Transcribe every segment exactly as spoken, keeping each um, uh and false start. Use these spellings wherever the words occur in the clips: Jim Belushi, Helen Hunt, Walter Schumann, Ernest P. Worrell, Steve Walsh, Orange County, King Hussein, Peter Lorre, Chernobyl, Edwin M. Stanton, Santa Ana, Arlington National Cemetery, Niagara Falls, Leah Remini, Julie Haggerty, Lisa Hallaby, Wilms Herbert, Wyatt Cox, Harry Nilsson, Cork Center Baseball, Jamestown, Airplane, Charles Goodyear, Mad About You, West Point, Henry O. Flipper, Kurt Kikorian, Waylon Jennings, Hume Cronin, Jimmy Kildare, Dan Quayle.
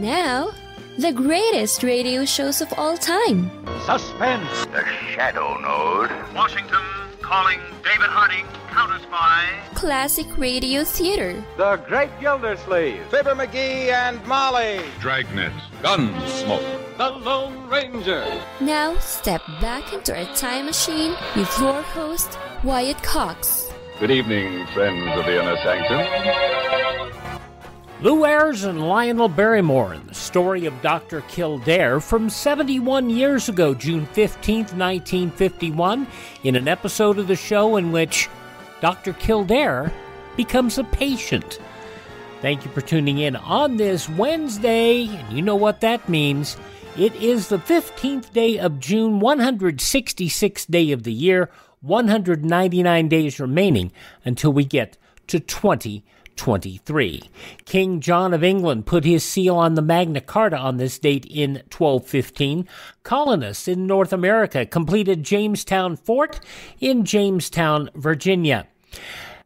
And now, the greatest radio shows of all time. Suspense. The Shadow Knows. Washington Calling David Harding, Counter Spy. Classic Radio Theater. The Great Gildersleeve. Fibber McGee and Molly. Dragnet. Gunsmoke. The Lone Ranger. Now, step back into a time machine with your host, Wyatt Cox. Good evening, friends of the Inner Sanctum. Lew Ayres and Lionel Barrymore in the story of Doctor Kildare from seventy-one years ago, June fifteenth, nineteen fifty-one, in an episode of the show in which Doctor Kildare becomes a patient. Thank you for tuning in on this Wednesday, and you know what that means. It is the fifteenth day of June, one hundred sixty-sixth day of the year, one hundred ninety-nine days remaining until we get to twenty twenty-three. King John of England put his seal on the Magna Carta on this date in twelve fifteen. Colonists in North America completed Jamestown Fort in Jamestown, Virginia.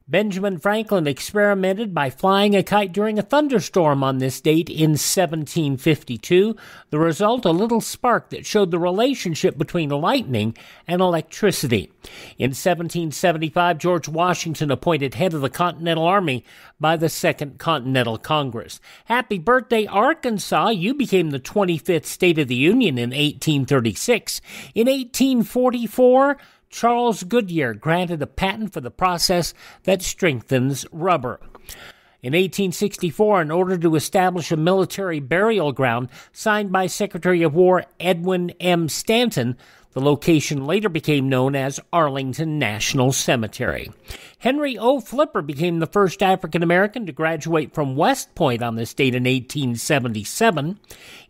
Benjamin Franklin experimented by flying a kite during a thunderstorm on this date in seventeen fifty-two. The result, a little spark that showed the relationship between lightning and electricity. In seventeen seventy-five, George Washington appointed head of the Continental Army by the Second Continental Congress. Happy birthday, Arkansas! You became the twenty-fifth state of the Union in eighteen thirty-six. In eighteen forty-four, Charles Goodyear granted a patent for the process that strengthens rubber. In eighteen sixty-four, an order to establish a military burial ground signed by Secretary of War Edwin M. Stanton. The location later became known as Arlington National Cemetery. Henry O. Flipper became the first African-American to graduate from West Point on this date in eighteen seventy-seven.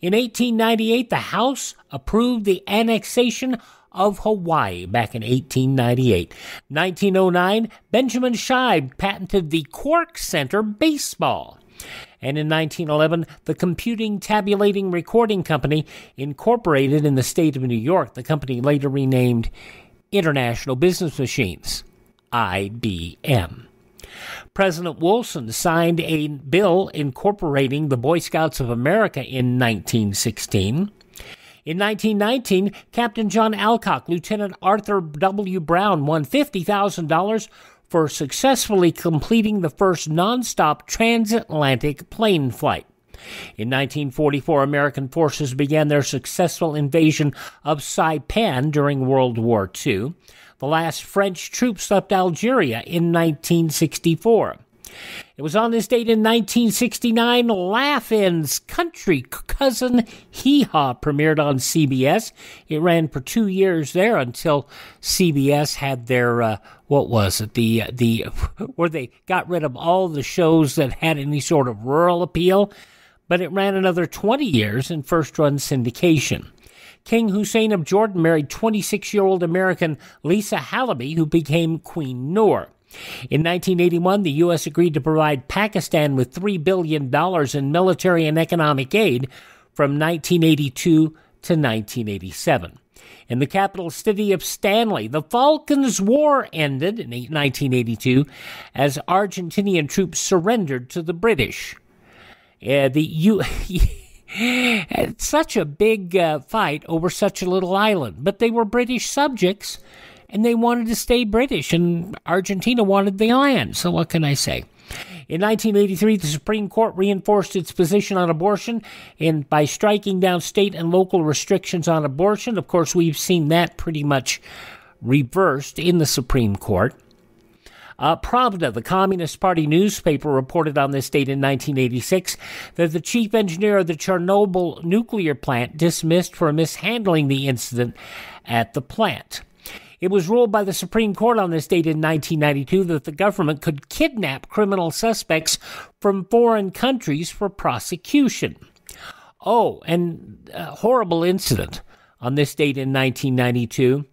In eighteen ninety-eight, the House approved the annexation of Hawaii back in eighteen ninety-eight. nineteen oh nine, Benjamin Shibe patented the Cork Center Baseball. And in nineteen eleven, the Computing Tabulating Recording Company incorporated in the state of New York. The company later renamed International Business Machines, I B M. President Wilson signed a bill incorporating the Boy Scouts of America in nineteen sixteen. In nineteen nineteen, Captain John Alcock, Lieutenant Arthur W. Brown, won fifty thousand dollars for successfully completing the first nonstop transatlantic plane flight. In nineteen forty-four, American forces began their successful invasion of Saipan during World War Two. The last French troops left Algeria in nineteen sixty-four. It was on this date in nineteen sixty-nine, Laugh-In's Country Cousin Hee Haw premiered on C B S. It ran for two years there until C B S had their, uh, what was it, the, the where they got rid of all the shows that had any sort of rural appeal. But it ran another twenty years in first-run syndication. King Hussein of Jordan married twenty-six-year-old American Lisa Hallaby, who became Queen Noor. In nineteen eighty-one, the U S agreed to provide Pakistan with three billion dollars in military and economic aid from nineteen eighty-two to nineteen eighty-seven. In the capital city of Stanley, the Falklands War ended in nineteen eighty-two as Argentinian troops surrendered to the British. Uh, the U such a big uh, fight over such a little island, but they were British subjects, and they wanted to stay British, and Argentina wanted the land, so what can I say? In nineteen eighty-three, the Supreme Court reinforced its position on abortion and by striking down state and local restrictions on abortion. Of course, we've seen that pretty much reversed in the Supreme Court. Uh, Pravda, the Communist Party newspaper, reported on this date in nineteen eighty-six that the chief engineer of the Chernobyl nuclear plant dismissed for mishandling the incident at the plant. It was ruled by the Supreme Court on this date in nineteen ninety-two that the government could kidnap criminal suspects from foreign countries for prosecution. Oh, and a horrible incident on this date in nineteen ninety-two.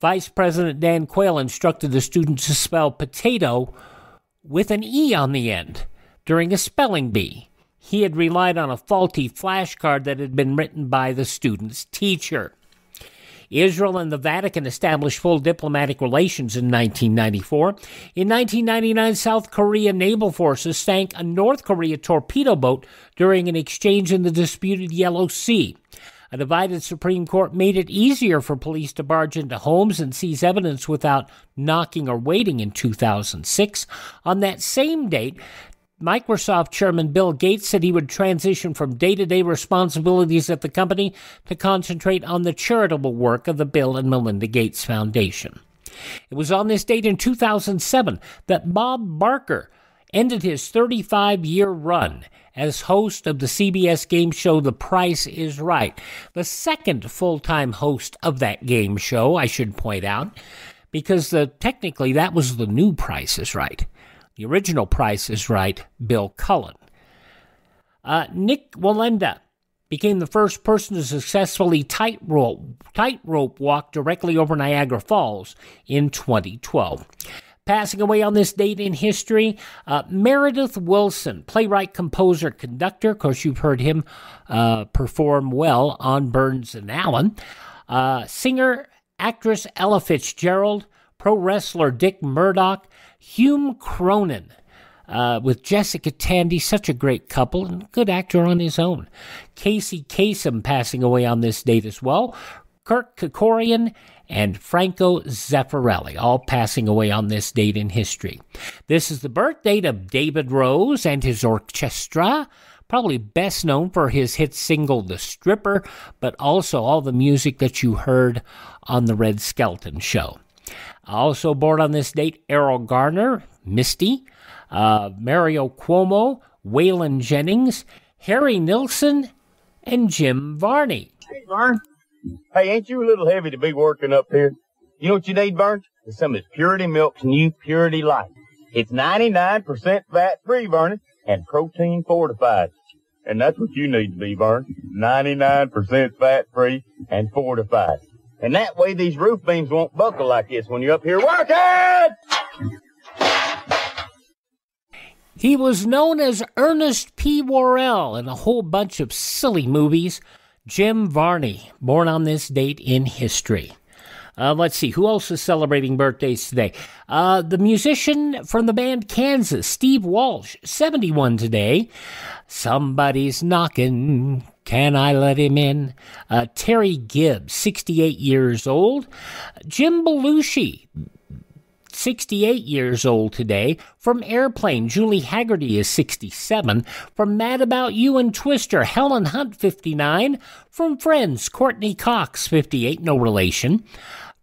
Vice President Dan Quayle instructed the students to spell potato with an E on the end during a spelling bee. He had relied on a faulty flashcard that had been written by the student's teacher. Israel and the Vatican established full diplomatic relations in nineteen ninety-four. In nineteen ninety-nine, South Korea naval forces sank a North Korea torpedo boat during an exchange in the disputed Yellow Sea. A divided Supreme Court made it easier for police to barge into homes and seize evidence without knocking or waiting in two thousand six. On that same date, Microsoft Chairman Bill Gates said he would transition from day-to-day responsibilities at the company to concentrate on the charitable work of the Bill and Melinda Gates Foundation. It was on this date in two thousand seven that Bob Barker ended his thirty-five year run as host of the C B S game show The Price is Right, the second full-time host of that game show, I should point out, because the, technically that was the new Price is Right. The original Price is Right, Bill Cullen. Uh, Nick Walenda became the first person to successfully tightrope, tightrope walk directly over Niagara Falls in twenty twelve. Passing away on this date in history, uh, Meredith Willson, playwright, composer, conductor. Of course, you've heard him uh, perform well on Burns and Allen. Uh, singer, actress Ella Fitzgerald, pro wrestler Dick Murdoch, Hume Cronin uh, with Jessica Tandy, such a great couple, and good actor on his own. Casey Kasem passing away on this date as well. Kurt Kikorian and Franco Zeffirelli, all passing away on this date in history. This is the birth date of David Rose and his orchestra, probably best known for his hit single, The Stripper, but also all the music that you heard on The Red Skelton Show. Also born on this date, Errol Garner, Misty, uh, Mario Cuomo, Waylon Jennings, Harry Nilsson, and Jim Varney. Hey, Vern. Hey, ain't you a little heavy to be working up here? You know what you need, Vern? It's some of this Purity Milk's new Purity Light. It's ninety-nine percent fat-free, Vernon, and protein-fortified. And that's what you need to be, Vern. ninety-nine percent fat-free and fortified. And that way these roof beams won't buckle like this when you're up here working! He was known as Ernest P. Worrell in a whole bunch of silly movies. Jim Varney, born on this date in history. Uh, let's see, who else is celebrating birthdays today? Uh, the musician from the band Kansas, Steve Walsh, seventy-one today. Somebody's knocking, can I let him in? Uh, Terry Gibbs, sixty-eight years old. Jim Belushi, sixty-eight years old today. From Airplane, Julie Haggerty is sixty-seven. From Mad About You and Twister, Helen Hunt, fifty-nine. From Friends, Courtney Cox, fifty-eight, no relation.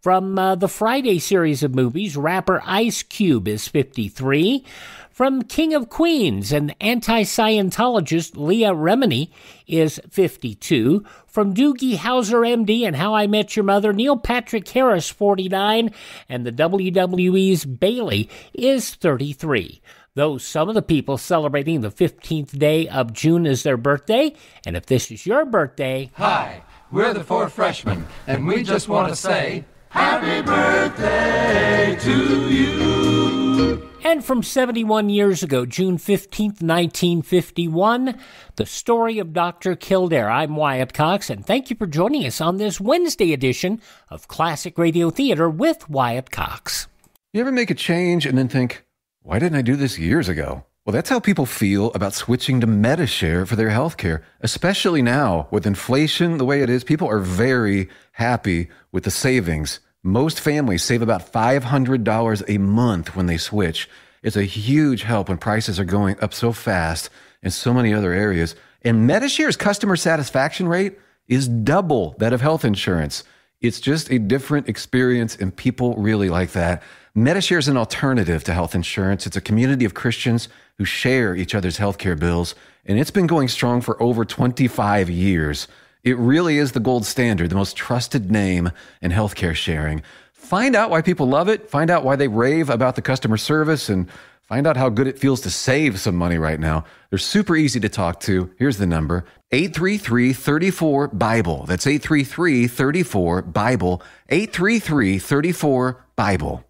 From uh, the Friday series of movies, rapper Ice Cube is fifty-three. From King of Queens, an anti-Scientologist, Leah Remini, is fifty-two. From Doogie Howser, M D, and How I Met Your Mother, Neil Patrick Harris, forty-nine. And the W W E's Bayley is thirty-three. Those some of the people celebrating the fifteenth day of June is their birthday. And if this is your birthday... Hi, we're the Four Freshmen, and we just want to say... Happy birthday to you. And from seventy-one years ago, June fifteenth, nineteen fifty-one, the story of Doctor Kildare. I'm Wyatt Cox, and thank you for joining us on this Wednesday edition of Classic Radio Theater with Wyatt Cox. You ever make a change and then think, why didn't I do this years ago? Well, that's how people feel about switching to MediShare for their health care, especially now with inflation the way it is. People are very happy with the savings. Most families save about five hundred dollars a month when they switch. It's a huge help when prices are going up so fast in so many other areas. And MediShare's customer satisfaction rate is double that of health insurance. It's just a different experience, and people really like that. MediShare is an alternative to health insurance. It's a community of Christians who share each other's healthcare bills, and it's been going strong for over twenty-five years. It really is the gold standard, the most trusted name in healthcare sharing. Find out why people love it. Find out why they rave about the customer service, and find out how good it feels to save some money right now. They're super easy to talk to. Here's the number, eight three three, three four, BIBLE. That's eight three three, three four, BIBLE, eight three three, three four, BIBLE.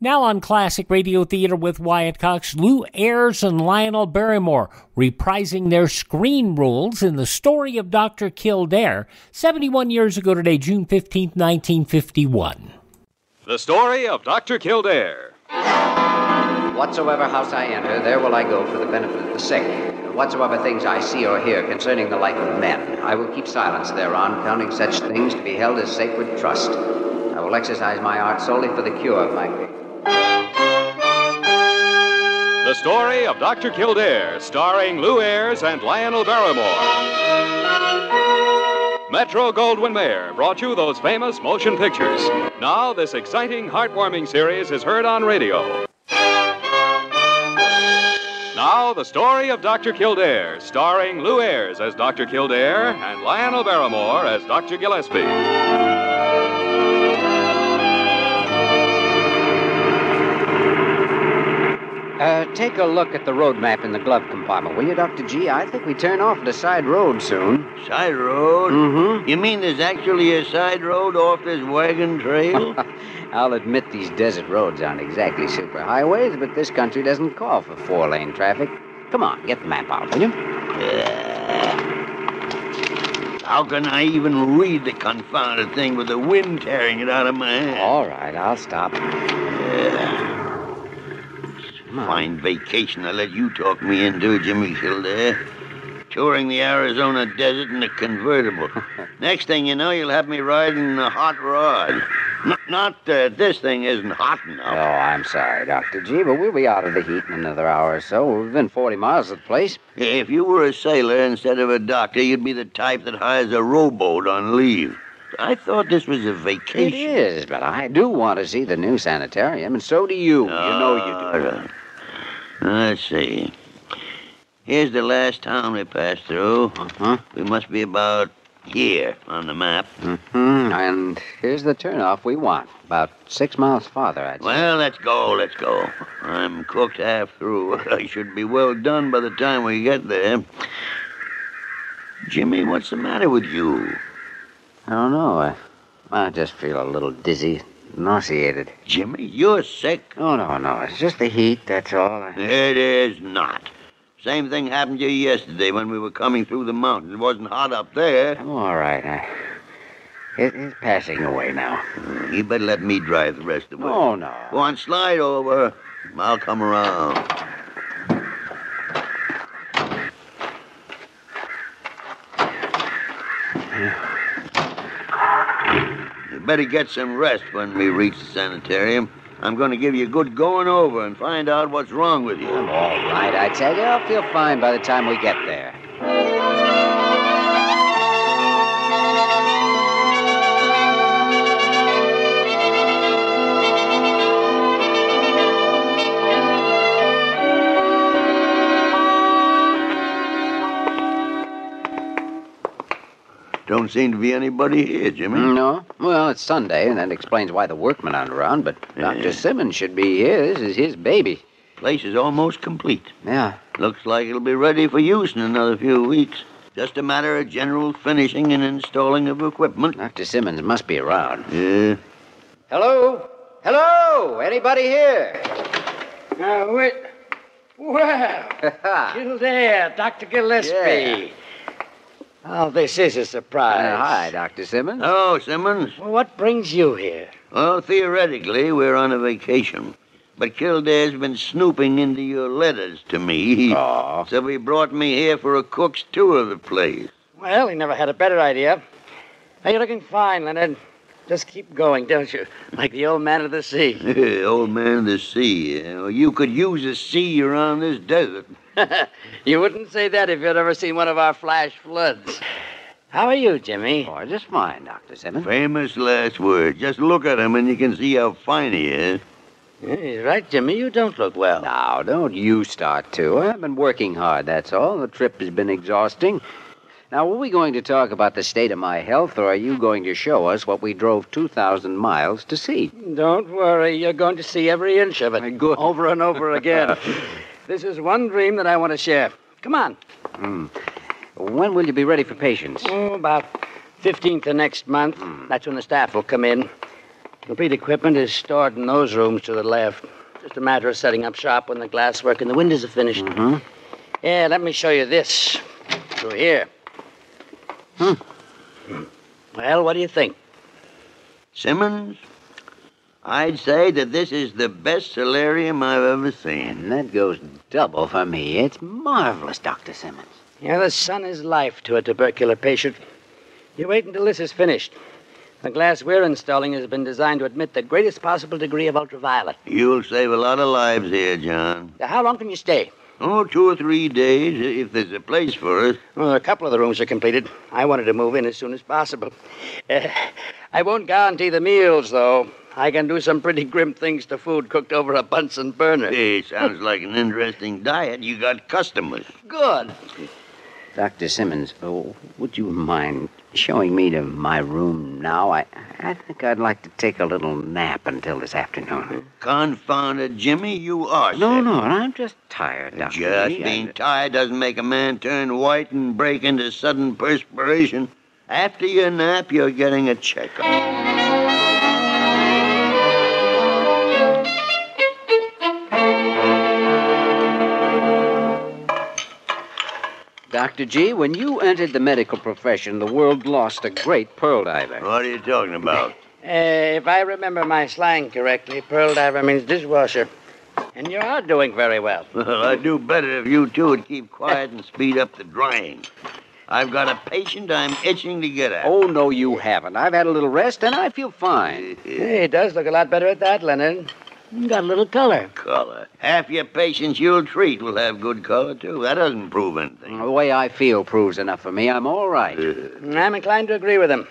Now on Classic Radio Theater with Wyatt Cox, Lew Ayres and Lionel Barrymore reprising their screen roles in the story of Doctor Kildare, seventy-one years ago today, June fifteenth, nineteen fifty-one. The story of Doctor Kildare. Whatsoever house I enter, there will I go for the benefit of the sick. And whatsoever things I see or hear concerning the life of men, I will keep silence thereon, counting such things to be held as sacred trust. I will exercise my art solely for the cure of my people. The story of Doctor Kildare, starring Lew Ayres and Lionel Barrymore. Metro-Goldwyn-Mayer brought you those famous motion pictures. Now this exciting, heartwarming series is heard on radio. Now, the story of Doctor Kildare, starring Lew Ayres as Doctor Kildare and Lionel Barrymore as Doctor Gillespie. Uh, take a look at the road map in the glove compartment, will you, Doctor G? I think we turn off at a side road soon. Side road? Mm-hmm. You mean there's actually a side road off this wagon trail? I'll admit these desert roads aren't exactly superhighways, but this country doesn't call for four-lane traffic. Come on, get the map out, will you? Uh, how can I even read the confounded thing with the wind tearing it out of my hand? All right, I'll stop. Uh, fine vacation I let you talk me into, Jimmy Kildare. Touring the Arizona desert in a convertible. Next thing you know, you'll have me riding a hot rod. N- not that uh, this thing isn't hot enough. Oh, I'm sorry, Doctor G, but we'll be out of the heat in another hour or so. We've been forty miles to the place. If you were a sailor instead of a doctor, you'd be the type that hires a rowboat on leave. I thought this was a vacation. It is, but I do want to see the new sanitarium, and so do you. Uh, you know you do. Right. Let's see. Here's the last town we passed through. Uh-huh. We must be about... here, on the map. Mm-hmm. And here's the turnoff we want. About six miles farther, I'd say. Well, let's go, let's go. I'm cooked half through. I should be well done by the time we get there. Jimmy, what's the matter with you? I don't know. I, I just feel a little dizzy, nauseated. Jimmy, you're sick. Oh, no, no. It's just the heat, that's all. I... It is not. Same thing happened to you yesterday when we were coming through the mountains. It wasn't hot up there. I'm all right. I... It, it's passing away now. Mm, you better let me drive the rest of the way. Oh, no. Go on, slide over. I'll come around. You better get some rest when we reach the sanitarium. I'm going to give you a good going over and find out what's wrong with you. All right, I tell you, I'll feel fine by the time we get there. Don't seem to be anybody here, Jimmy. No. Well, it's Sunday, and that explains why the workmen aren't around, but yeah. Doctor Simmons should be here. This is his baby. Place is almost complete. Yeah. Looks like it'll be ready for use in another few weeks. Just a matter of general finishing and installing of equipment. Doctor Simmons must be around. Yeah. Hello? Hello? Anybody here? Now, uh, wait. Well, Kildare, Doctor Gillespie. Yeah. Oh, this is a surprise. Uh, hi, Doctor Simmons. Oh, Simmons. Well, what brings you here? Well, theoretically, we're on a vacation. But Kildare's been snooping into your letters to me. Oh. So he brought me here for a cook's tour of the place. Well, he never had a better idea. Now, you're looking fine, Leonard. Just keep going, don't you? Like the old man of the sea. Old man of the sea. You could use a sea around this desert. You wouldn't say that if you'd ever seen one of our flash floods. How are you, Jimmy? Oh, just fine, Doctor Simmons. Famous last word. Just look at him and you can see how fine he is. Yeah, he's right, Jimmy. You don't look well. Now, don't you start to. I've been working hard, that's all. The trip has been exhausting. Now, were we going to talk about the state of my health, or are you going to show us what we drove two thousand miles to see? Don't worry. You're going to see every inch of it. Good. Over and over again. This is one dream that I want to share. Come on. Mm. When will you be ready for patients? Oh, about fifteenth of next month. Mm. That's when the staff will come in. Complete equipment is stored in those rooms to the left. Just a matter of setting up shop when the glasswork and the windows are finished. Mm-hmm. Yeah, let me show you this. Through here. Hmm. Well, what do you think? Simmons, I'd say that this is the best solarium I've ever seen. And that goes double for me. It's marvelous, Doctor Simmons. Yeah, the sun is life to a tubercular patient. You wait until this is finished. The glass we're installing has been designed to admit the greatest possible degree of ultraviolet. You'll save a lot of lives here, John. Now, how long can you stay? Oh, two or three days, if there's a place for us. Well, a couple of the rooms are completed. I wanted to move in as soon as possible. Uh, I won't guarantee the meals, though. I can do some pretty grim things to food cooked over a Bunsen burner. Hey, sounds like an interesting diet. You got customers. Good. Doctor Simmons, oh, would you mind showing me to my room now? I, I think I'd like to take a little nap until this afternoon. Confound it, Jimmy, you are. No, sick. No, I'm just tired, Doctor Just me. being I... tired doesn't make a man turn white and break into sudden perspiration. After your nap, you're getting a checkup. Doctor G, when you entered the medical profession, the world lost a great pearl diver. What are you talking about? Uh, if I remember my slang correctly, pearl diver means dishwasher. And you are doing very well. Well, I'd do better if you two would keep quiet and speed up the drying. I've got a patient I'm itching to get at. Oh, no, you haven't. I've had a little rest, and I feel fine. Hey, it does look a lot better at that, Leonard. You got a little color. Color? Half your patients you'll treat will have good color, too. That doesn't prove anything. The way I feel proves enough for me. I'm all right. Uh, I'm inclined to agree with him.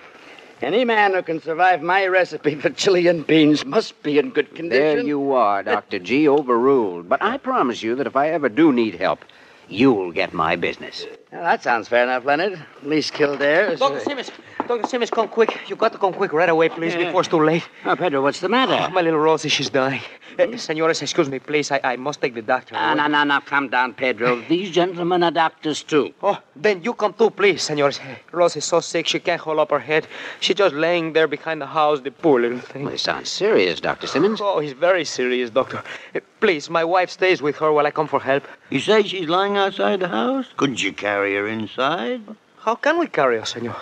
Any man who can survive my recipe for chili and beans must be in good condition. There you are, Doctor G, overruled. But I promise you that if I ever do need help, you'll get my business. Well, that sounds fair enough, Leonard. At least Kildare is... Doctor Simmons, Doctor Simmons, come quick. You got to come quick right away, please, yeah. before it's too late. Oh, Pedro, what's the matter? Oh, my little Rosie, she's dying. Mm-hmm. Uh, senores, excuse me, please. I, I must take the doctor. Ah, no, no, no, calm down, Pedro. These gentlemen are doctors, too. Oh, then you come too, please, senores. Rosie's so sick, she can't hold up her head. She's just laying there behind the house, the poor little thing. Well, it sounds serious, Doctor Simmons. Oh, he's very serious, doctor. Uh, please, my wife stays with her while I come for help. You say she's lying outside the house? Couldn't you carry her inside? How can we carry her, senor?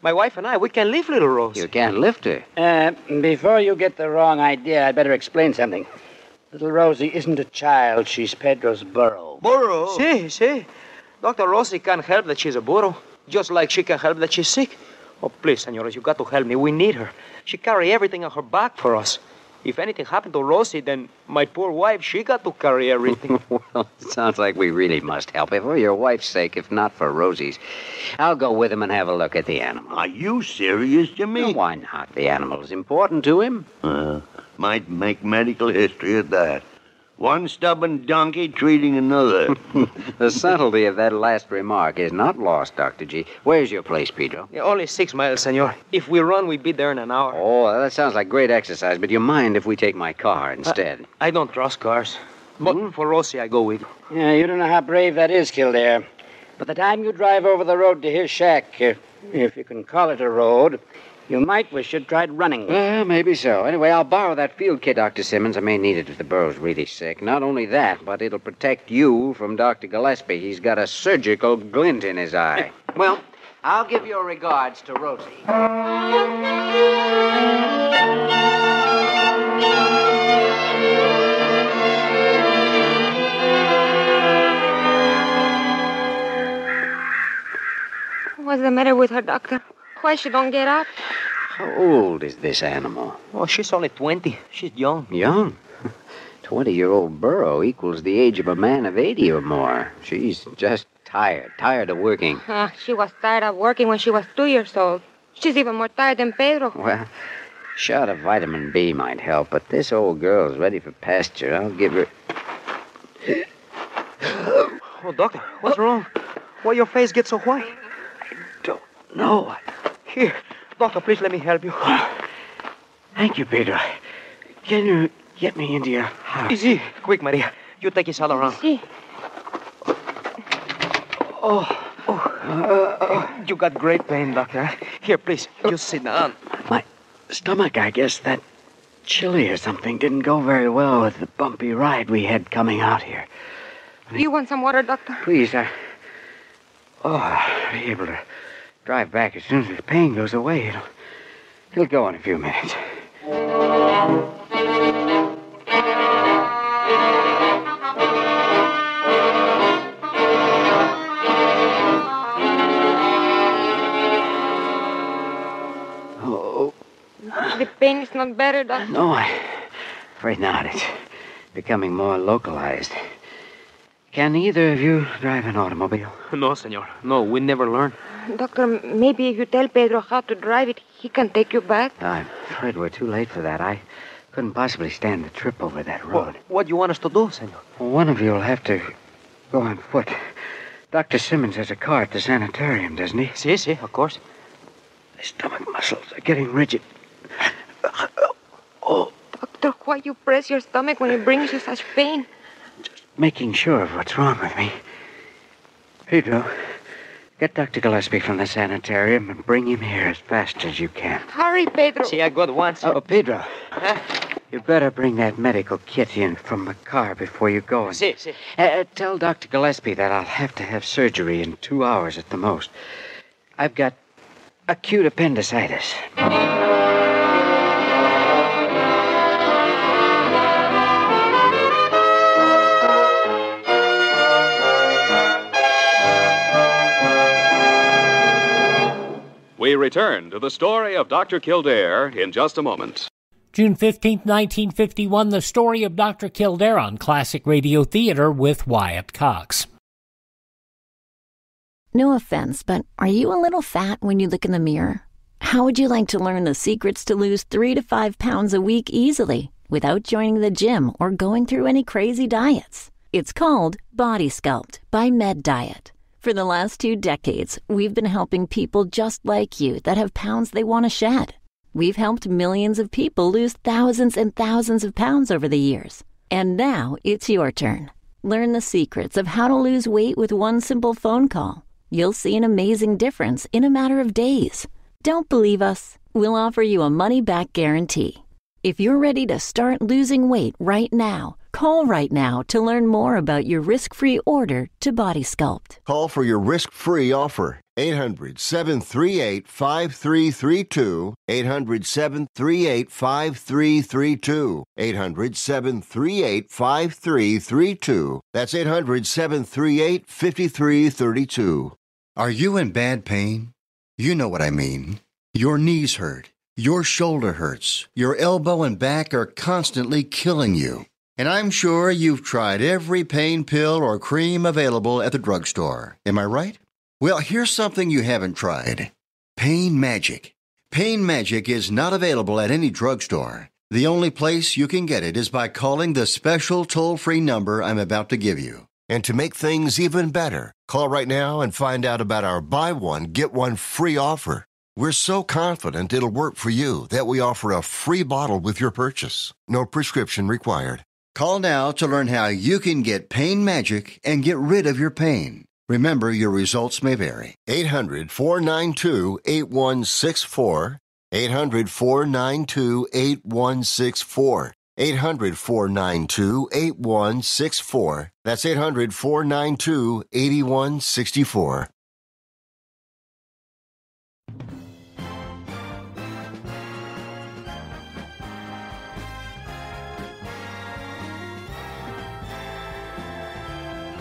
My wife and I, we can lift little Rose. You can't lift her. Uh, before you get the wrong idea, I'd better explain something. Little Rosie isn't a child. She's Pedro's burro. Burro? Si, si. Doctor Rosie can't help that she's a burro, just like she can help that she's sick. Oh, please, senores, you got to help me. We need her. She carry everything on her back for us. If anything happened to Rosie, then my poor wife, she got to carry everything. Well, it sounds like we really must help. If for your wife's sake, if not for Rosie's. I'll go with him and have a look at the animal. Are you serious, Jimmy? Well, why not? The animal is important to him. Uh, might make medical history at that. One stubborn donkey treating another. The subtlety of that last remark is not lost, Doctor G. Where's your place, Pedro? Yeah, only six miles, senor. If we run, we'd be there in an hour. Oh, that sounds like great exercise, but you mind if we take my car instead? Uh, I don't trust cars. But mm-hmm. for Rossi, I go with you. Yeah, you don't know how brave that is, Kildare. By the time you drive over the road to his shack, if, if you can call it a road... You might wish you'd tried running. Well, maybe so. Anyway, I'll borrow that field kit, Doctor Simmons. I may need it if the burro's really sick. Not only that, but it'll protect you from Doctor Gillespie. He's got a surgical glint in his eye. Well, I'll give your regards to Rosie. What's the matter with her, doctor? Why she don't get up? How old is this animal? Oh, she's only twenty. She's young. Young? Twenty-year-old burro equals the age of a man of eighty or more. She's just tired, tired of working. Uh, she was tired of working when she was two years old. She's even more tired than Pedro. Well, a shot of vitamin B might help, but this old girl's ready for pasture. I'll give her... Oh, doctor, what's oh. wrong? Why your face gets so white? I don't know. Here, doctor, please let me help you. Thank you, Pedro. Can you get me into your house? Easy. Quick, Maria. You take his other arm. Si. Oh. Oh. Uh, oh. You got great pain, doctor. Here, please. You sit down. My stomach, I guess. That chilly or something. Didn't go very well with the bumpy ride we had coming out here. I mean, you want some water, Doctor? Please, I... Oh, I'll be able to drive back as soon as the pain goes away. It'll, it'll go in a few minutes. The pain is not better, Doctor? No, I'm afraid not. It's becoming more localized. Can either of you drive an automobile? No, senor. No, we never learn. Doctor, maybe if you tell Pedro how to drive it, he can take you back? I'm afraid we're too late for that. I couldn't possibly stand the trip over that road. What, what do you want us to do, senor? Well, one of you will have to go on foot. Doctor Simmons has a car at the sanitarium, doesn't he? Si, si, of course. My stomach muscles are getting rigid. Oh. Doctor, why you press your stomach when it brings you such pain? Just making sure of what's wrong with me. Pedro, get Doctor Gillespie from the sanitarium and bring him here as fast as you can. Hurry, Pedro. See, I got once. Oh, Pedro. Huh? You'd better bring that medical kit in from the car before you go. And, see, see. Uh, tell Doctor Gillespie that I'll have to have surgery in two hours at the most. I've got acute appendicitis. We return to the story of Doctor Kildare in just a moment. June fifteenth, nineteen fifty-one, the story of Doctor Kildare on Classic Radio Theater with Wyatt Cox. No offense, but are you a little fat when you look in the mirror? How would you like to learn the secrets to lose three to five pounds a week easily without joining the gym or going through any crazy diets? It's called Body Sculpt by Med Diet. For the last two decades, we've been helping people just like you that have pounds they want to shed. We've helped millions of people lose thousands and thousands of pounds over the years. And now it's your turn. Learn the secrets of how to lose weight with one simple phone call. You'll see an amazing difference in a matter of days. Don't believe us? We'll offer you a money-back guarantee. If you're ready to start losing weight right now, call right now to learn more about your risk-free order to Body Sculpt. Call for your risk-free offer. eight hundred, seven three eight, five three three two. eight hundred, seven three eight, five three three two. eight hundred, seven three eight, five three three two. That's eight hundred, seven three eight, five three three two. Are you in bad pain? You know what I mean. Your knees hurt. Your shoulder hurts. Your elbow and back are constantly killing you. And I'm sure you've tried every pain pill or cream available at the drugstore. Am I right? Well, here's something you haven't tried. Pain Magic. Pain Magic is not available at any drugstore. The only place you can get it is by calling the special toll-free number I'm about to give you. And to make things even better, call right now and find out about our buy one, get one free offer. We're so confident it'll work for you that we offer a free bottle with your purchase. No prescription required. Call now to learn how you can get Pain Magic and get rid of your pain. Remember, your results may vary. eight hundred, four nine two, eight one six four. eight hundred, four nine two, eight one six four. eight hundred, four nine two, eight one six four. That's eight hundred, four nine two, eight one six four.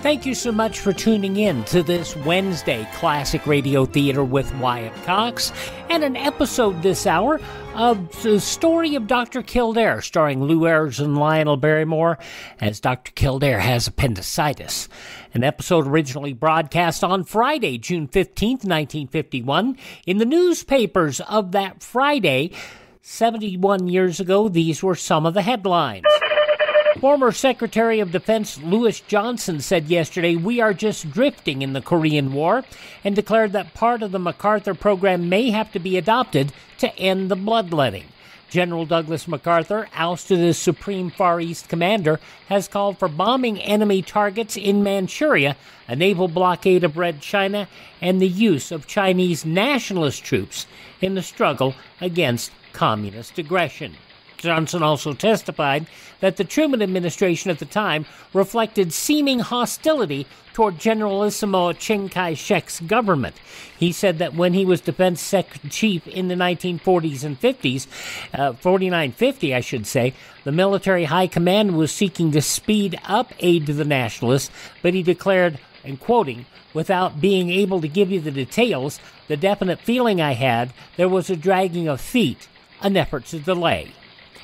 Thank you so much for tuning in to this Wednesday Classic Radio Theater with Wyatt Cox and an episode this hour of The Story of Doctor Kildare, starring Lew Ayres and Lionel Barrymore as Doctor Kildare has appendicitis. An episode originally broadcast on Friday, June fifteenth, nineteen fifty-one. In the newspapers of that Friday, seventy-one years ago, these were some of the headlines. Former Secretary of Defense Lewis Johnson said yesterday, "We are just drifting in the Korean War," and declared that part of the MacArthur program may have to be adopted to end the bloodletting. General Douglas MacArthur, ousted as Supreme Far East Commander, has called for bombing enemy targets in Manchuria, a naval blockade of Red China, and the use of Chinese nationalist troops in the struggle against communist aggression. Johnson also testified that the Truman administration at the time reflected seeming hostility toward Generalissimo Chiang Kai-shek's government. He said that when he was defense sec chief in the nineteen forties and fifties, uh, forty-nine fifty I should say, the military high command was seeking to speed up aid to the nationalists, but he declared, and quoting, "Without being able to give you the details, the definite feeling I had, there was a dragging of feet, an effort to delay."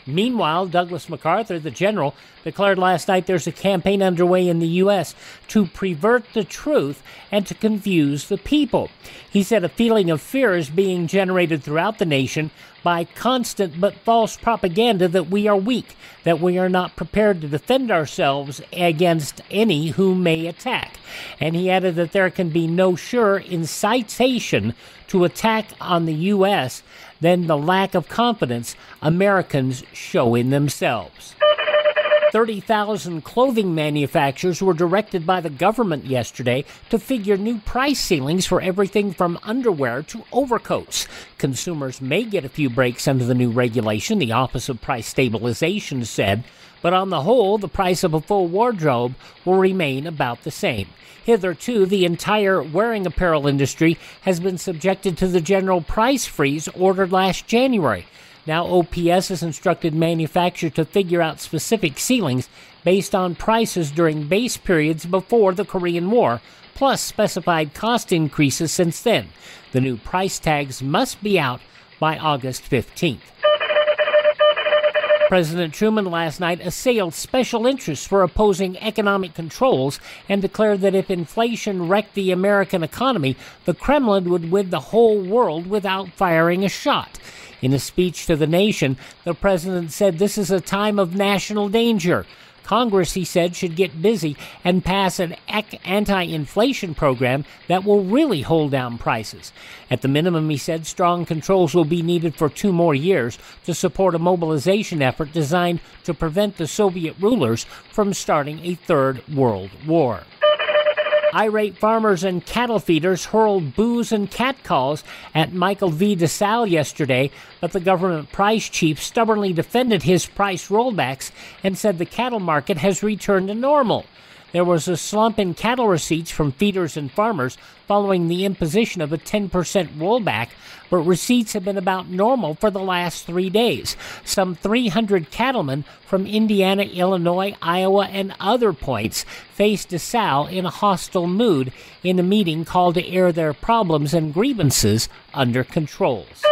Meanwhile, Douglas MacArthur, the general, declared last night there's a campaign underway in the U S to pervert the truth and to confuse the people. He said a feeling of fear is being generated throughout the nation by constant but false propaganda that we are weak, that we are not prepared to defend ourselves against any who may attack. And he added that there can be no surer incitation to attack on the U S than the lack of confidence Americans show in themselves. thirty thousand clothing manufacturers were directed by the government yesterday to figure new price ceilings for everything from underwear to overcoats. Consumers may get a few breaks under the new regulation, the Office of Price Stabilization said, but on the whole, the price of a full wardrobe will remain about the same. Hitherto, the entire wearing apparel industry has been subjected to the general price freeze ordered last January. Now O P S has instructed manufacturers to figure out specific ceilings based on prices during base periods before the Korean War, plus specified cost increases since then. The new price tags must be out by August fifteenth. President Truman last night assailed special interests for opposing economic controls and declared that if inflation wrecked the American economy, the Kremlin would win the whole world without firing a shot. In a speech to the nation, the president said this is a time of national danger. Congress, he said, should get busy and pass an anti-inflation program that will really hold down prices. At the minimum, he said, strong controls will be needed for two more years to support a mobilization effort designed to prevent the Soviet rulers from starting a third world war. Irate farmers and cattle feeders hurled boos and catcalls at Michael V. DeSalle yesterday, but the government price chief stubbornly defended his price rollbacks and said the cattle market has returned to normal. There was a slump in cattle receipts from feeders and farmers following the imposition of a ten percent rollback, but receipts have been about normal for the last three days. Some three hundred cattlemen from Indiana, Illinois, Iowa, and other points faced DeSalle in a hostile mood in a meeting called to air their problems and grievances under controls.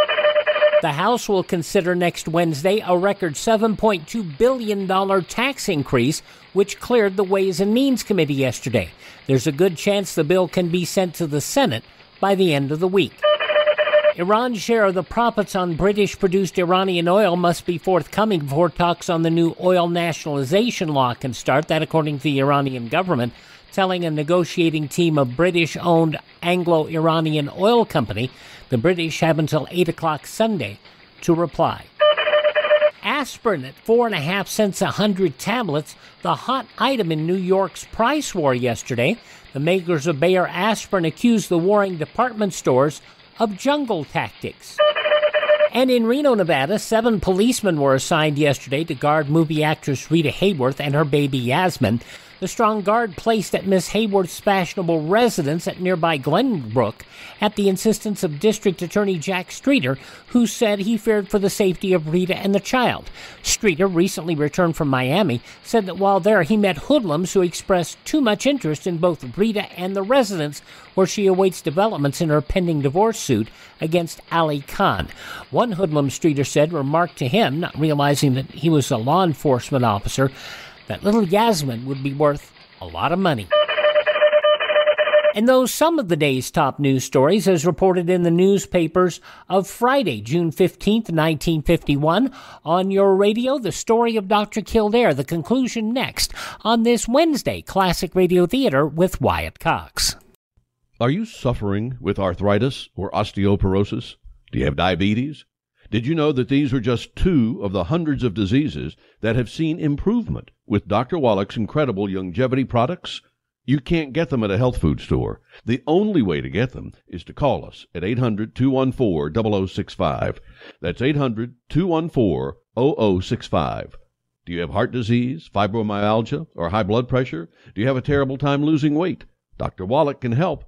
The House will consider next Wednesday a record seven point two billion dollars tax increase, which cleared the Ways and Means Committee yesterday. There's a good chance the bill can be sent to the Senate by the end of the week. Iran's share of the profits on British-produced Iranian oil must be forthcoming before talks on the new oil nationalization law can start, that according to the Iranian government, telling a negotiating team of British-owned Anglo-Iranian Oil Company. The British have until eight o'clock Sunday to reply. Aspirin at four and a half cents a hundred tablets, the hot item in New York's price war yesterday. The makers of Bayer aspirin accused the warring department stores of jungle tactics. And in Reno, Nevada, seven policemen were assigned yesterday to guard movie actress Rita Hayworth and her baby Yasmin. The strong guard placed at Miss Hayworth's fashionable residence at nearby Glenbrook at the insistence of District Attorney Jack Streeter, who said he feared for the safety of Rita and the child. Streeter, recently returned from Miami, said that while there he met hoodlums who expressed too much interest in both Rita and the residence, where she awaits developments in her pending divorce suit against Ali Khan. One hoodlum, Streeter said, remarked to him, not realizing that he was a law enforcement officer, that little Yasmin would be worth a lot of money. And those some of the day's top news stories as reported in the newspapers of Friday, June fifteenth, nineteen fifty-one. On your radio, the story of Doctor Kildare, the conclusion next on this Wednesday Classic Radio Theater with Wyatt Cox. Are you suffering with arthritis or osteoporosis? Do you have diabetes? Did you know that these are just two of the hundreds of diseases that have seen improvement with Doctor Wallach's incredible longevity products? You can't get them at a health food store. The only way to get them is to call us at eight hundred, two one four, zero zero six five. That's eight hundred, two one four, zero zero six five. Do you have heart disease, fibromyalgia, or high blood pressure? Do you have a terrible time losing weight? Doctor Wallach can help.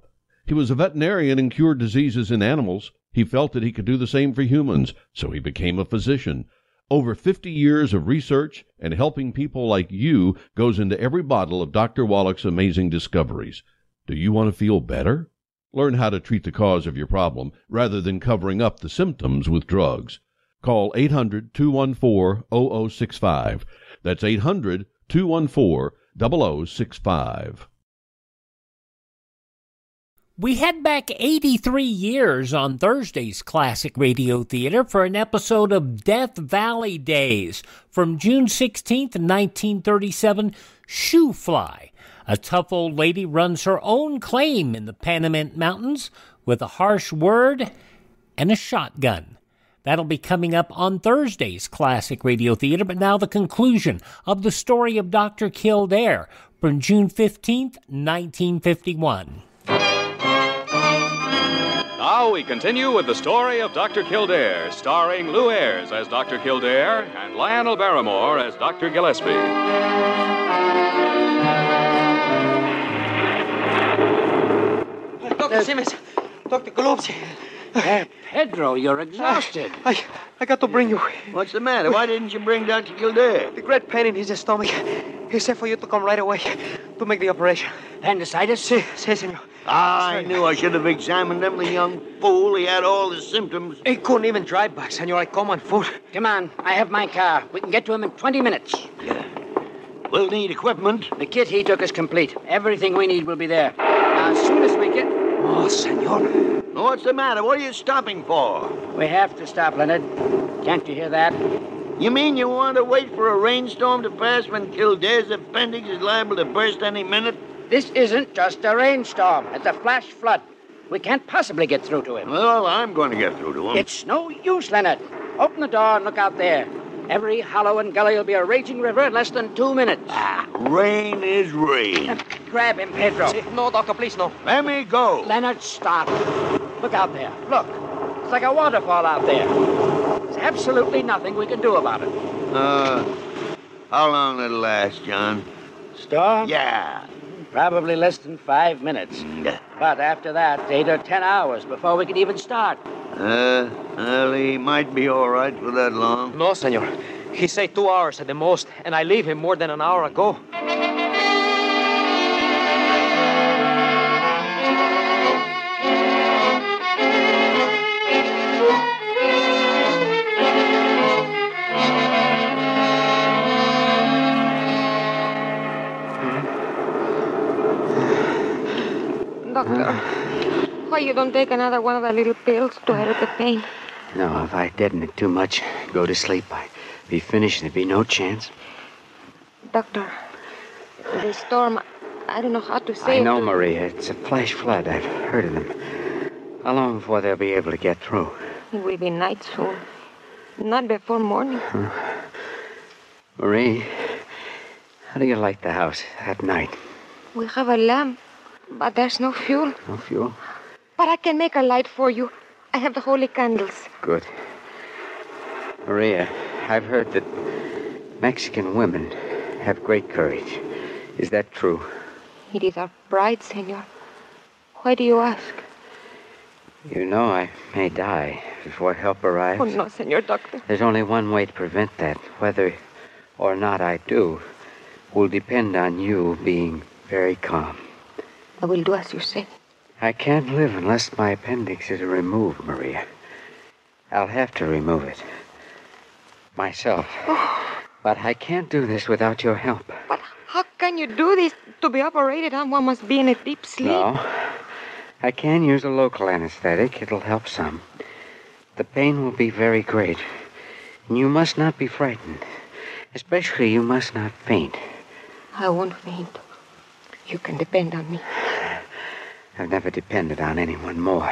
He was a veterinarian and cured diseases in animals. He felt that he could do the same for humans, so he became a physician. Over fifty years of research and helping people like you goes into every bottle of Doctor Wallach's amazing discoveries. Do you want to feel better? Learn how to treat the cause of your problem rather than covering up the symptoms with drugs. Call eight hundred, two one four, zero zero six five. That's eight hundred, two one four, zero zero six five. We head back eighty-three years on Thursday's Classic Radio Theater for an episode of Death Valley Days. From June sixteenth, nineteen thirty-seven, Shoe Fly. A tough old lady runs her own claim in the Panamint Mountains with a harsh word and a shotgun. That'll be coming up on Thursday's Classic Radio Theater, but now the conclusion of the story of Doctor Kildare from June fifteenth, nineteen fifty-one. Now we continue with the story of Doctor Kildare, starring Lew Ayres as Doctor Kildare and Lionel Barrymore as Doctor Gillespie. Doctor Simmons, Doctor Golubsky. Hey, Pedro, you're exhausted. I, I, I got to bring you. What's the matter? Why didn't you bring Doctor Kildare? The great pain in his stomach. He said for you to come right away to make the operation. Appendicitis? Si, si, senor. Ah, I knew I should have examined him, the young fool. He had all the symptoms. He couldn't even drive back, senor. I come on foot. Come on. I have my car. We can get to him in twenty minutes. Yeah. We'll need equipment. The kit he took is complete. Everything we need will be there. Now, as soon as we get... Oh, senor. What's the matter? What are you stopping for? We have to stop, Leonard. Can't you hear that? You mean you want to wait for a rainstorm to pass when Kildare's appendix is liable to burst any minute? This isn't just a rainstorm. It's a flash flood. We can't possibly get through to him. Well, I'm going to get through to him. It's no use, Leonard. Open the door and look out there. Every hollow and gully will be a raging river in less than two minutes. Ah, rain is rain. Grab him, Pedro. No, doctor, please, no. Let me go. Leonard, stop. Look out there. Look. It's like a waterfall out there. There's absolutely nothing we can do about it. Uh, how long it'll last, John? Storm? Yeah. Probably less than five minutes. Yeah. But after that, eight or ten hours before we can even start. Uh, well, he might be all right for that long. No, senor. He say two hours at the most, and I leave him more than an hour ago. Why you don't take another one of the little pills to help the pain? No, if I deaden it too much, go to sleep, I'd be finished. There'd be no chance. Doctor, the storm, I don't know how to say it. I know, Maria. It's a flash flood. I've heard of them. How long before they'll be able to get through? It will be night soon. Not before morning. Huh. Marie, how do you light the house at night? We have a lamp. But there's no fuel. No fuel? But I can make a light for you. I have the holy candles. Good. Maria, I've heard that Mexican women have great courage. Is that true? It is our pride, senor. Why do you ask? You know I may die before help arrives. Oh, no, senor doctor. There's only one way to prevent that. Whether or not I do will depend on you being very calm. I will do as you say. I can't live unless my appendix is removed, Maria. I'll have to remove it. Myself. Oh. But I can't do this without your help. But how can you do this? To be operated on, one must be in a deep sleep. No. I can use a local anesthetic. It'll help some. The pain will be very great. And you must not be frightened. Especially, you must not faint. I won't faint. You can depend on me. I've never depended on anyone more.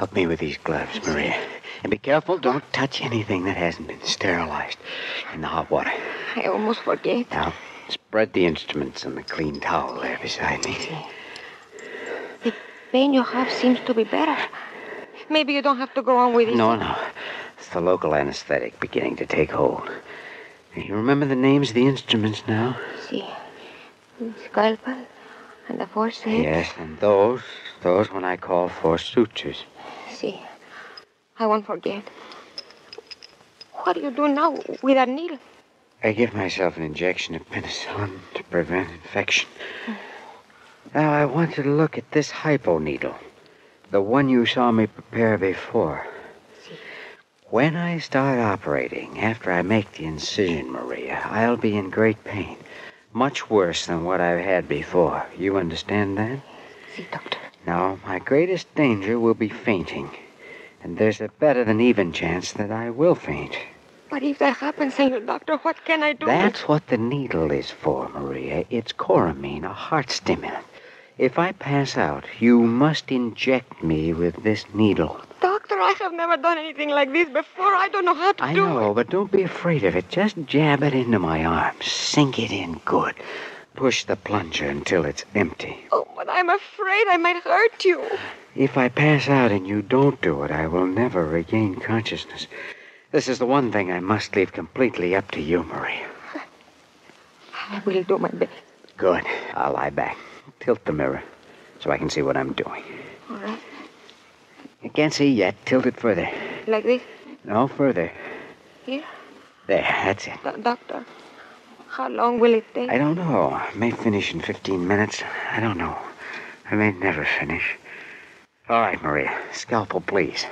A Help me with these gloves, Maria. And be careful, don't touch anything that hasn't been sterilized in the hot water. I almost forget. Now, spread the instruments on the clean towel there beside me. The pain you have seems to be better. Maybe you don't have to go on with it. No, no. It's the local anesthetic beginning to take hold. You remember the names of the instruments now? See. Scalpel and the four sets. Yes, and those, those when I call for sutures. See. I won't forget. What do you do now with that needle? I give myself an injection of penicillin to prevent infection. Mm. Now, I want you to look at this hypo needle, the one you saw me prepare before. See. When I start operating, after I make the incision, Maria, I'll be in great pain. Much worse than what I've had before. You understand that? See, Doctor. Now, my greatest danger will be fainting. And there's a better than even chance that I will faint. But if that happens, Senor Doctor, what can I do? That's what the needle is for, Maria. It's coramine, a heart stimulant. If I pass out, you must inject me with this needle. Doctor, I have never done anything like this before. I don't know how to I do know, it. I know, but don't be afraid of it. Just jab it into my arm. Sink it in good. Push the plunger until it's empty. Oh, but I'm afraid I might hurt you. If I pass out and you don't do it, I will never regain consciousness. This is the one thing I must leave completely up to you, Maria. I will do my best. Good. I'll lie back. Tilt the mirror so I can see what I'm doing. All right. You can't see yet. Tilt it further. Like this? No, further. Here? There, that's it. Do- doctor, how long will it take? I don't know. I may finish in fifteen minutes. I don't know. I may never finish. All right, Maria. Scalpel, please.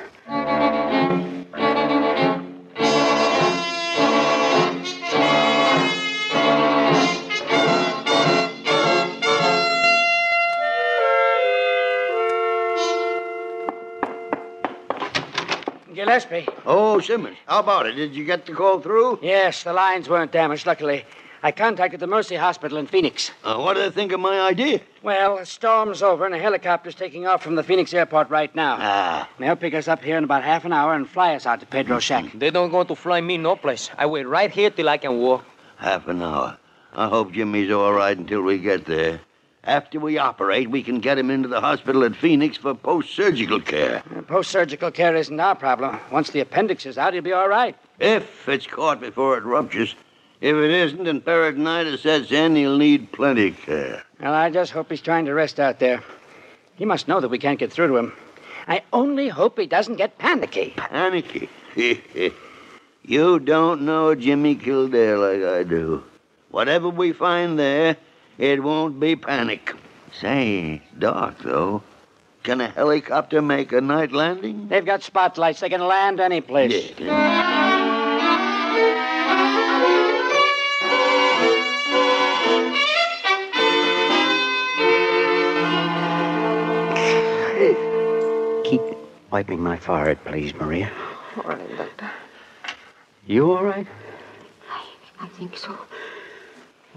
Gillespie. Oh, Simmons. How about it? Did you get the call through? Yes, the lines weren't damaged, luckily. I contacted the Mercy Hospital in Phoenix. Uh, what do they think of my idea? Well, the storm's over and a helicopter's taking off from the Phoenix airport right now. Ah. They'll pick us up here in about half an hour and fly us out to Pedro Shack. They don't going to fly me no place. I wait right here till I can walk. Half an hour. I hope Jimmy's all right until we get there. After we operate, we can get him into the hospital at Phoenix for post-surgical care. Uh, post-surgical care isn't our problem. Once the appendix is out, he'll be all right. If it's caught before it ruptures. If it isn't and peritonitis sets in, he'll need plenty of care. Well, I just hope he's trying to rest out there. He must know that we can't get through to him. I only hope he doesn't get panicky. Panicky? You don't know Jimmy Kildare like I do. Whatever we find there, it won't be panic. Say, Doc, though, can a helicopter make a night landing? They've got spotlights. They can land any place. Yeah. Keep wiping my forehead, please, Maria. All right, Doctor. You all right? I, I think so.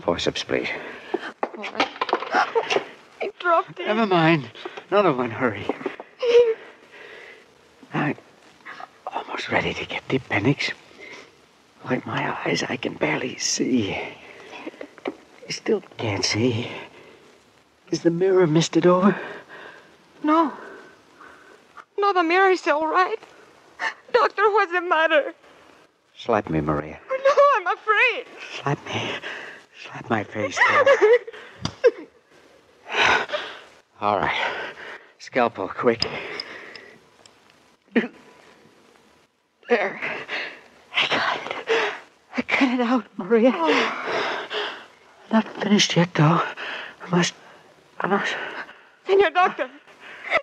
Forceps, please. All right. Oh, I dropped it. Never mind. Not in one hurry. I'm almost ready to get the appendix. Wipe my eyes. I can barely see. I still can't see. Is the mirror misted over? No. No, the mirror's all right. Doctor, what's the matter? Slap me, Maria. No, I'm afraid. Slap me. Slap my face. All right. Scalpel, quick. There. I got it. I cut it out, Maria. Oh. Not finished yet, though. I must... I must... Senor Doctor.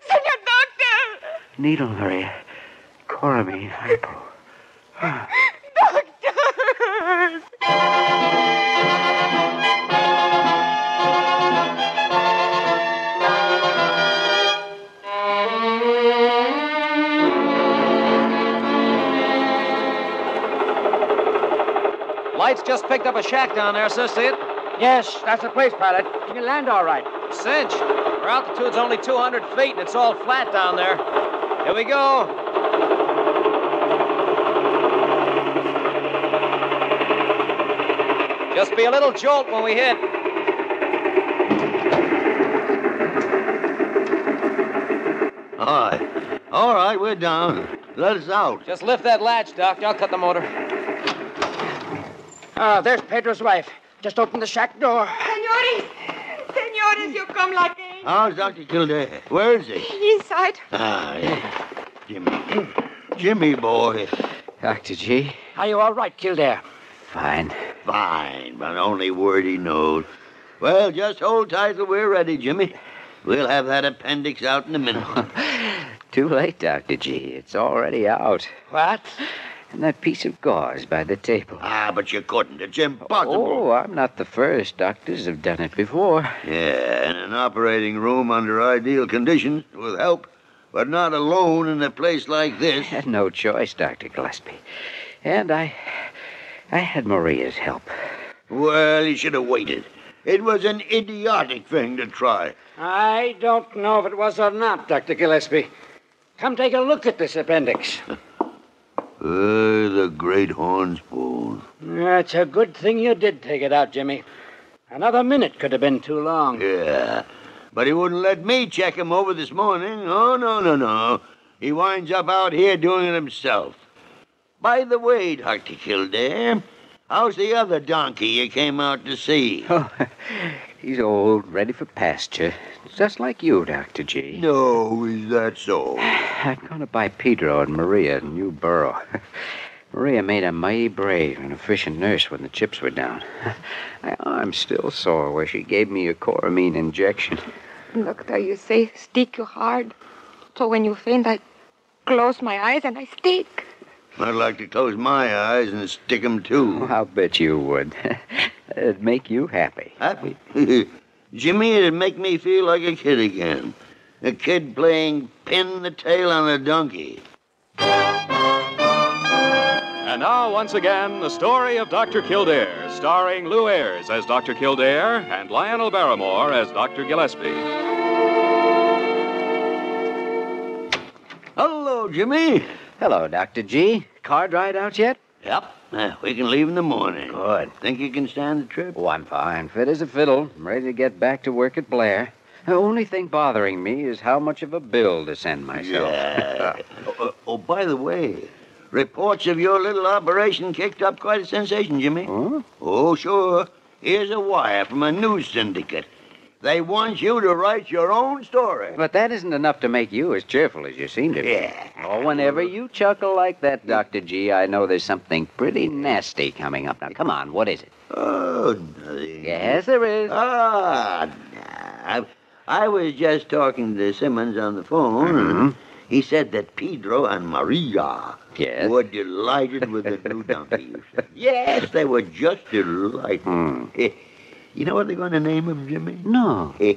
Senor Doctor! Needle, Maria. Coramine, hypo. Ah. Doctor! Lights just picked up a shack down there, sir. See it? Yes, that's the place, pilot. You can land all right. Cinch. Our altitude's only two hundred feet, and it's all flat down there. Here we go. Just be a little jolt when we hit. All right. All right, we're down. Let us out. Just lift that latch, Doc. I'll cut the motor. Ah, there's Pedro's wife. Just open the shack door. Senores! Senores, you come like angels. How's Doctor Kildare? Where is he? Inside. Ah, yeah. Jimmy. Jimmy, boy. Doctor G. Are you all right, Kildare? Fine. Fine, but only word he knows. Well, just hold tight till we're ready, Jimmy. We'll have that appendix out in a minute. Too late, Doctor G. It's already out. What? And that piece of gauze by the table. Ah, but you couldn't. It's impossible. Oh, I'm not the first. Doctors have done it before. Yeah, in an operating room under ideal conditions, with help, but not alone in a place like this. I had no choice, Doctor Gillespie. And I... I had Maria's help. Well, he should have waited. It was an idiotic thing to try. I don't know if it was or not, Doctor Gillespie. Come take a look at this appendix. uh, the great horn spoon. It's a good thing you did take it out, Jimmy. Another minute could have been too long. Yeah, but he wouldn't let me check him over this morning. Oh, no, no, no. He winds up out here doing it himself. By the way, Doctor Kildare, how's the other donkey you came out to see? Oh, he's old, ready for pasture. Just like you, Doctor G. No, is that so? I'm going to buy Pedro and Maria a new burro. Maria made a mighty brave and efficient nurse when the chips were down. My arm's still sore where she gave me a coramine injection. Doctor, you say stick you hard. So when you faint, I close my eyes and I stick. I'd like to close my eyes and stick them, too. Oh, I'll bet you would. It'd make you happy. Happy? Jimmy, it'd make me feel like a kid again. A kid playing pin the tail on a donkey. And now, once again, the story of Doctor Kildare, starring Lew Ayres as Doctor Kildare and Lionel Barrymore as Doctor Gillespie. Hello, Jimmy. Hello, Doctor G. Car dried out yet? Yep. Uh, we can leave in the morning. Good. Think you can stand the trip? Oh, I'm fine. Fit as a fiddle. I'm ready to get back to work at Blair. The only thing bothering me is how much of a bill to send myself. Yeah. oh, oh, by the way, reports of your little operation kicked up quite a sensation, Jimmy. Huh? Oh, sure. Here's a wire from a news syndicate. They want you to write your own story. But that isn't enough to make you as cheerful as you seem to be. Yeah. Oh, whenever you chuckle like that, Doctor G, I know there's something pretty nasty coming up. Now, come on, what is it? Oh, nothing. Yes, there is. Ah, oh, nah. I was just talking to Simmons on the phone, mm-hmm. and he said that Pedro and Maria yes. were delighted with the new donkey. Yes, they were just delighted. Mm. You know what they're going to name him, Jimmy? No. They're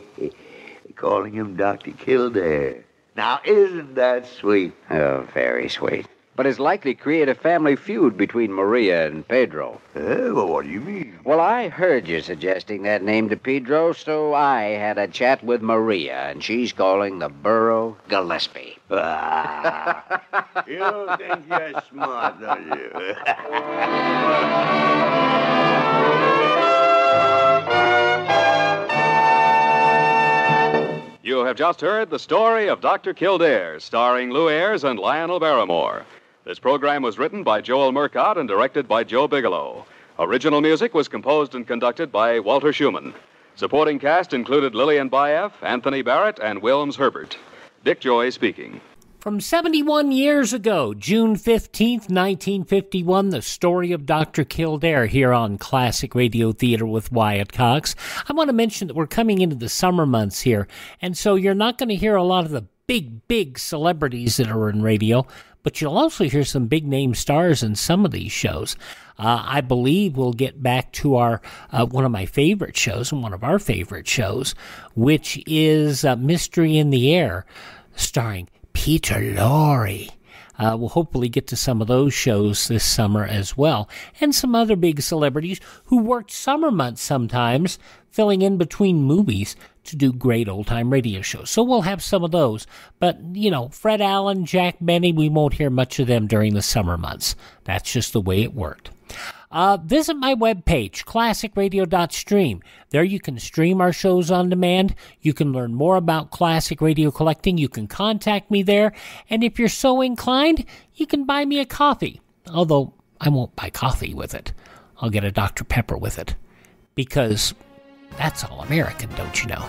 calling him Doctor Kildare. Now, isn't that sweet? Oh, very sweet. But it's likely to create a family feud between Maria and Pedro. Oh, well, what do you mean? Well, I heard you suggesting that name to Pedro, so I had a chat with Maria, and she's calling the burro Gillespie. Ah. You think you're smart, don't you? You have just heard the story of Doctor Kildare, starring Lew Ayres and Lionel Barrymore. This program was written by Joel Murcott and directed by Joe Bigelow. Original music was composed and conducted by Walter Schumann. Supporting cast included Lillian Bayef, Anthony Barrett, and Wilms Herbert. Dick Joy speaking. From seventy-one years ago, June fifteenth, nineteen fifty-one, the story of Doctor Kildare here on Classic Radio Theater with Wyatt Cox. I want to mention that we're coming into the summer months here, and so you're not going to hear a lot of the big, big celebrities that are in radio, but you'll also hear some big-name stars in some of these shows. Uh, I believe we'll get back to our uh, one of my favorite shows, and one of our favorite shows, which is uh, Mystery in the Air, starring Peter Lorre. Uh, we'll hopefully get to some of those shows this summer as well, and some other big celebrities who worked summer months sometimes, filling in between movies to do great old-time radio shows. So we'll have some of those. But, you know, Fred Allen, Jack Benny, we won't hear much of them during the summer months. That's just the way it worked. Uh, visit my webpage, classic radio dot stream. There you can stream our shows on demand. You can learn more about classic radio collecting. You can contact me there. And if you're so inclined, you can buy me a coffee. Although, I won't buy coffee with it. I'll get a Doctor Pepper with it. Because that's all American, don't you know?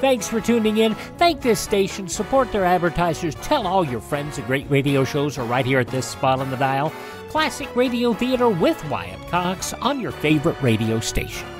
Thanks for tuning in. Thank this station. Support their advertisers. Tell all your friends the great radio shows are right here at this spot on the dial. Classic Radio Theater with Wyatt Cox on your favorite radio station.